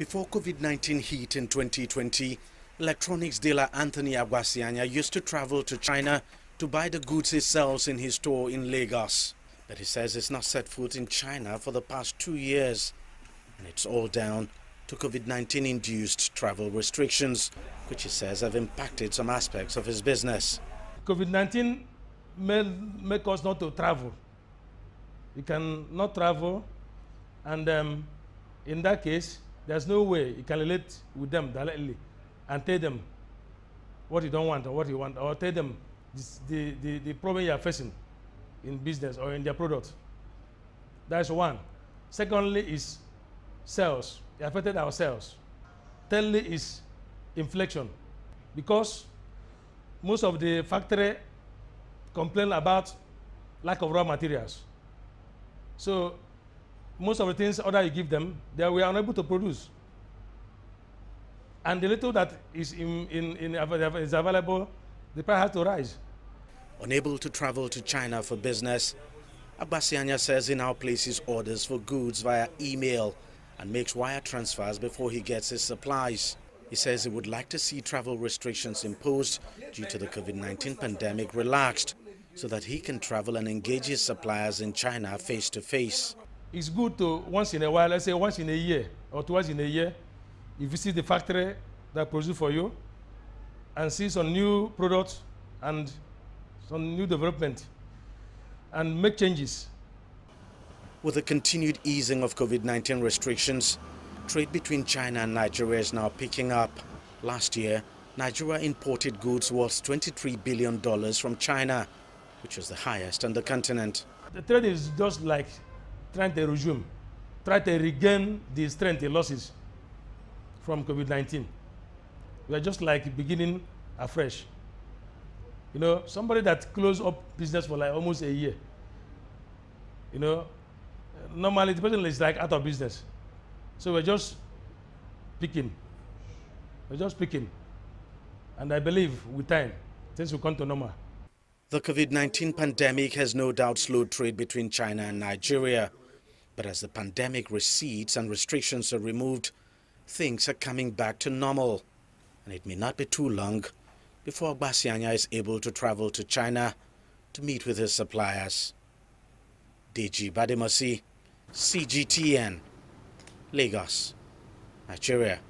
Before COVID-19 hit in 2020, electronics dealer Anthony Aguasiana used to travel to China to buy the goods he sells in his store in Lagos. But he says he's not set foot in China for the past 2 years. And it's all down to COVID-19-induced travel restrictions, which he says have impacted some aspects of his business. COVID-19 may make us not to travel. You cannot travel, and in that case, there's no way you can relate with them directly and tell them what you don't want or what you want, or tell them the problem you are facing in business or in their product. That's one. Secondly is sales. It affected our sales. Thirdly is inflation, because most of the factory complain about lack of raw materials. So most of the things order you give them, they were unable to produce. And the little that is is available, the price has to rise. Unable to travel to China for business, Abasianya says he now places orders for goods via email and makes wire transfers before he gets his supplies. He says he would like to see travel restrictions imposed due to the COVID-19 pandemic relaxed so that he can travel and engage his suppliers in China face to face. It's good to once in a while, let's say once in a year or twice in a year, you visit the factory that produces for you and see some new products and some new development and make changes. With the continued easing of COVID-19 restrictions, trade between China and Nigeria is now picking up. Last year, Nigeria imported goods worth $23 billion from China, which was the highest on the continent. The trade is just like trying to resume, try to regain the strength, the losses from COVID-19. We are just like beginning afresh. You know, somebody that closed up business for like almost a year, you know, normally the person is like out of business. So we're just picking. We're just picking. And I believe with time, things will come to normal. The COVID-19 pandemic has no doubt slowed trade between China and Nigeria. But as the pandemic recedes and restrictions are removed, things are coming back to normal. And it may not be too long before Basianya is able to travel to China to meet with his suppliers. Deji Bademosi, CGTN, Lagos, Nigeria.